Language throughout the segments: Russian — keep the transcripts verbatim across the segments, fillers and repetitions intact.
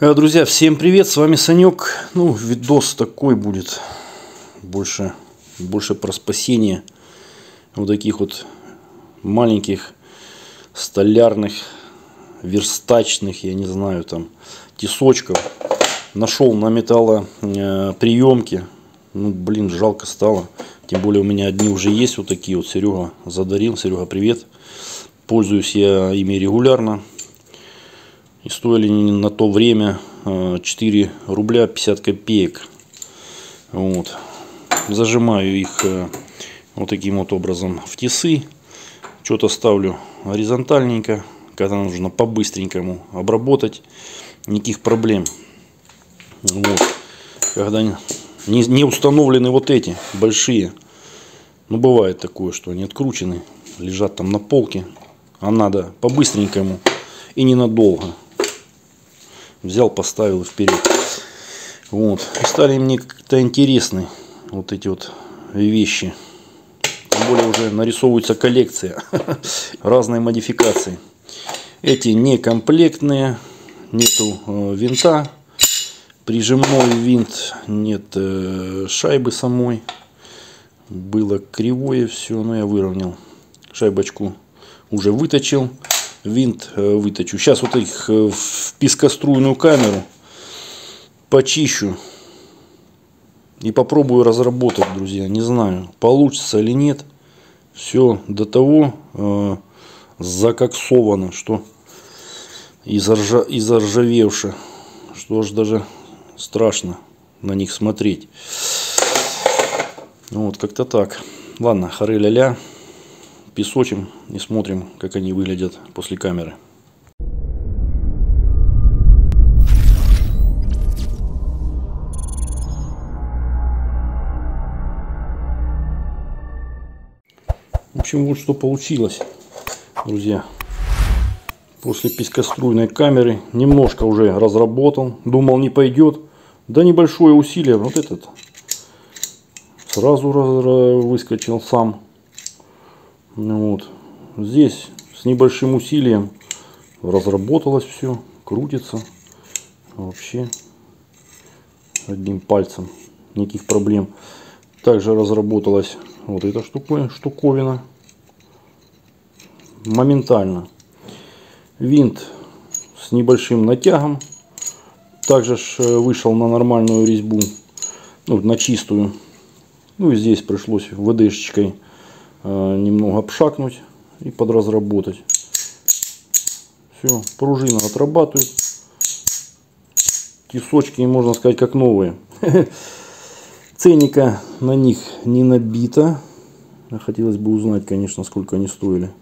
Друзья, всем привет, с вами Санек. Ну, видос такой будет, больше, больше про спасение вот таких вот маленьких столярных, верстачных, я не знаю, там, тесочков. Нашел на металлоприемке, ну, блин, жалко стало, тем более у меня одни уже есть вот такие вот, Серега задарил, Серега, привет. Пользуюсь я ими регулярно. И стоили на то время четыре рубля пятьдесят копеек. Вот. Зажимаю их вот таким вот образом в тесы. Что-то ставлю горизонтальненько, когда нужно по-быстренькому обработать. Никаких проблем. Вот. Когда не, не установлены вот эти большие. Ну, бывает такое, что они откручены, лежат там на полке. А надо по-быстренькому и ненадолго. Взял, поставил и вперед. Вот. И стали мне как-то интересны вот эти вот вещи. Тем более уже нарисовывается коллекция. Разные модификации. Эти некомплектные. Нету э, винта. Прижимной винт. Нет э, шайбы самой. Было кривое все, но я выровнял. Шайбочку уже выточил. Винт выточу. Сейчас вот их в пескоструйную камеру почищу и попробую разработать, друзья. Не знаю, получится или нет. Все до того э, закоксовано, что и заржа, заржавевше, что аж даже страшно на них смотреть. Вот как-то так. Ладно, хоры-ля-ля. Песочим и смотрим, как они выглядят после камеры. В общем, вот что получилось, друзья. После пескоструйной камеры немножко уже разработал. Думал, не пойдет. Да небольшое усилие. Вот этот сразу выскочил сам. Вот. Здесь с небольшим усилием разработалось все, крутится вообще одним пальцем, никаких проблем. Также разработалась вот эта штуковина моментально. Винт с небольшим натягом также вышел на нормальную резьбу, ну, на чистую. Ну и здесь пришлось ВД-шечкой немного обшакнуть и подразработать. Все, пружина отрабатывает. Тесочки, можно сказать, как новые. Ценника на них не набито. Хотелось бы узнать, конечно, сколько они стоили.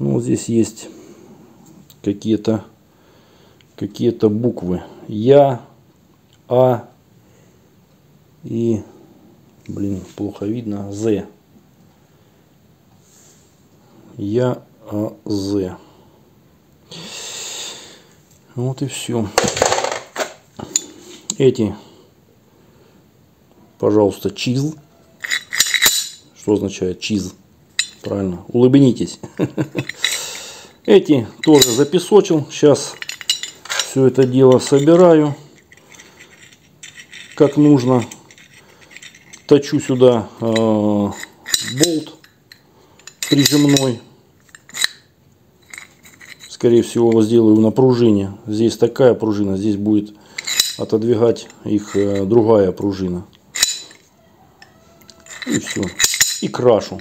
Ну, здесь есть какие-то какие-то буквы. Я, А и, блин, плохо видно, З. Я, а, З. Вот и все. Эти, пожалуйста, чиз. Что означает чиз? Правильно. Улыбнитесь. Эти тоже запесочил. Сейчас все это дело собираю как нужно. Точу сюда э, болт прижимной. Скорее всего, сделаю на пружине. Здесь такая пружина, здесь будет отодвигать их другая пружина. И все. И крашу.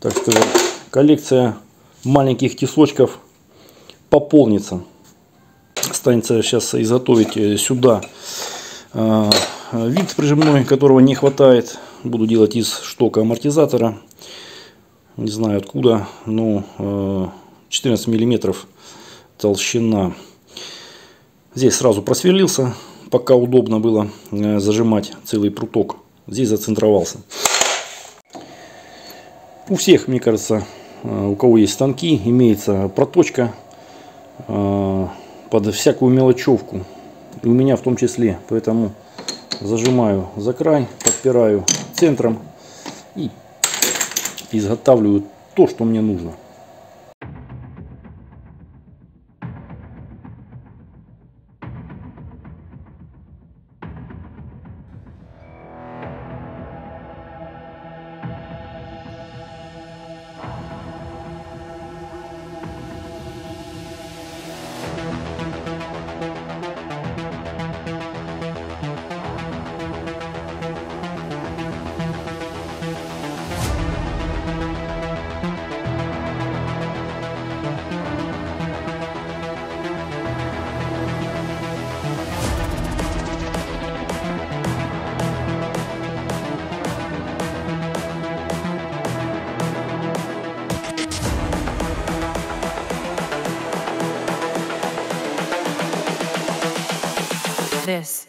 Так сказать, коллекция маленьких тесочков пополнится. Останется сейчас изготовить сюда винт прижимной, которого не хватает. Буду делать из штока амортизатора. Не знаю откуда, но четырнадцать миллиметров толщина. Здесь сразу просверлился, пока удобно было зажимать целый пруток. Здесь зацентровался. У всех, мне кажется, у кого есть станки, имеется проточка под всякую мелочевку. И у меня в том числе. Поэтому зажимаю за край, подпираю центром и изготавливаю то, что мне нужно. This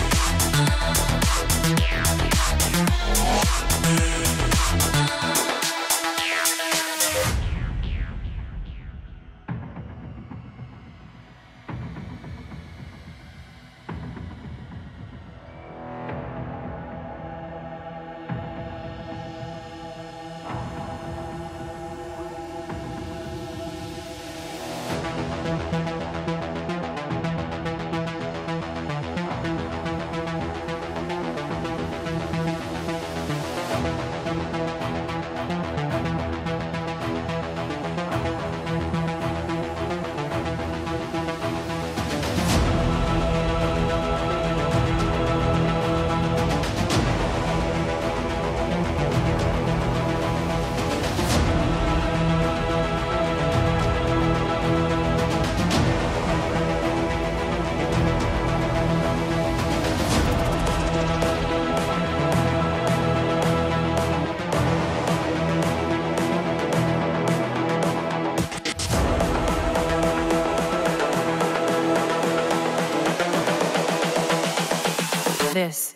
This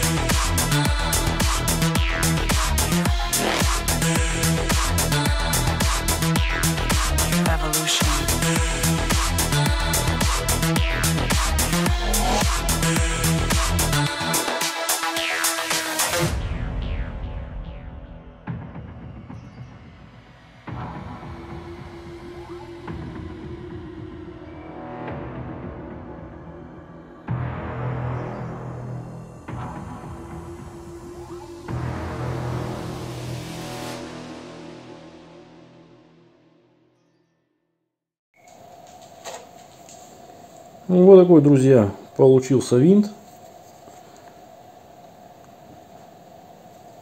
Ну вот такой, друзья, получился винт.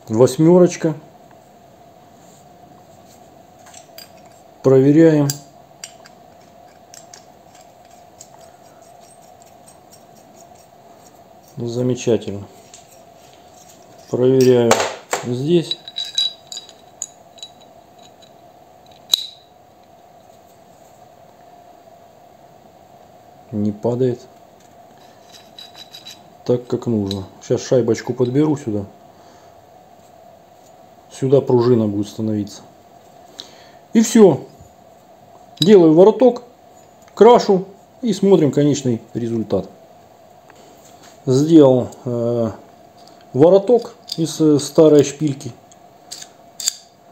Восьмерочка. Проверяем. Замечательно. Проверяю здесь. Не падает так, как нужно. Сейчас шайбочку подберу сюда. Сюда пружина будет становиться. И все. Делаю вороток, крашу и смотрим конечный результат. Сделал э, вороток из э, старой шпильки.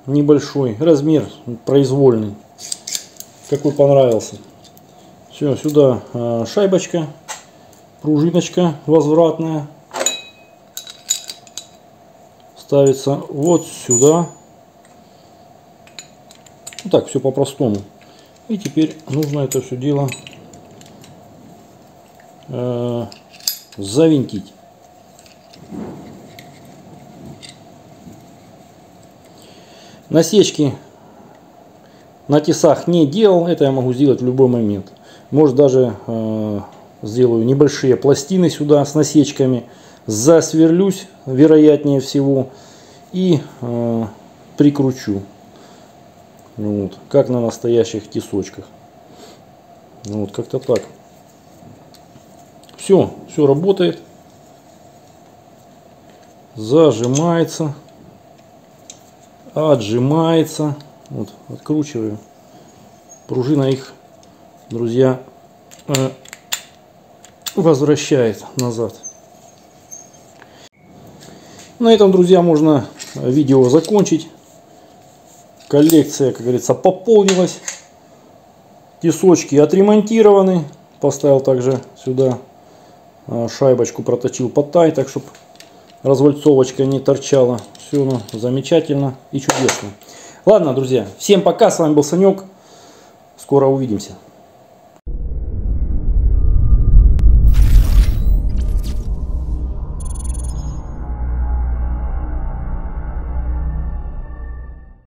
Небольшой. Размер произвольный. Какой понравился. Все, сюда шайбочка, пружиночка возвратная. Ставится вот сюда. Вот так, все по-простому. И теперь нужно это все дело э, завинтить. Насечки на тесах не делал. Это я могу сделать в любой момент. Может, даже э, сделаю небольшие пластины сюда с насечками. Засверлюсь, вероятнее всего. И э, прикручу. Вот, как на настоящих тесочках. Вот, как-то так. Все, все работает. Зажимается. Отжимается. Вот, откручиваю. Пружина их, друзья, возвращает назад. На этом, друзья, можно видео закончить. Коллекция, как говорится, пополнилась. Тисочки отремонтированы. Поставил также сюда шайбочку, проточил под тай, так чтобы развальцовочка не торчала. Все, ну, замечательно и чудесно. Ладно, друзья, всем пока. С вами был Санек. Скоро увидимся.